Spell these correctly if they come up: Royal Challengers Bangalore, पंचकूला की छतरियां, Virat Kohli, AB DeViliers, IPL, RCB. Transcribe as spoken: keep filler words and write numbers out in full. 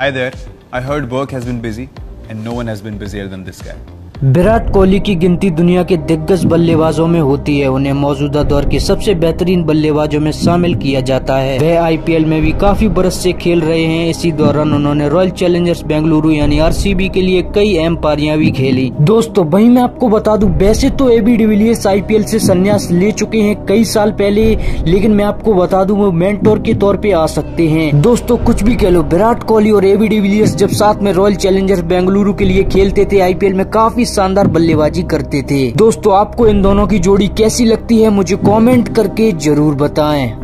Hi there. I heard work has been busy and no one has been busier than this guy. Virat Kohli की गिनती दुनिया के दिग्गज बल्लेबाजों में होती है। उन्हें मौजूदा दौर के सबसे बेहतरीन बल्लेबाजों में शामिल किया जाता है। वह आईपीएल में भी काफी बरस से खेल रहे हैं। इसी दौरान उन्होंने रॉयल चैलेंजर्स बेंगलुरु यानी आरसीबी के लिए कई अहम पारियां भी खेली। दोस्तों वहीं मैं आपको बता दूं, वैसे तो एबी डिविलियर्स आईपीएल से संन्यास ले चुके हैं कई साल पहले, लेकिन मैं आपको बता दूं वो मेंटोर के तौर पे आ सकते हैं। दोस्तों कुछ भी कह लो, विराट कोहली और एबी डिविलियर्स जब साथ में रॉयल चैलेंजर्स बेंगलुरु के लिए खेलते थे आईपीएल में काफी शानदार बल्लेबाजी करते थे। दोस्तों आपको इन दोनों की जोड़ी कैसी लगती है मुझे कमेंट करके जरूर बताएं।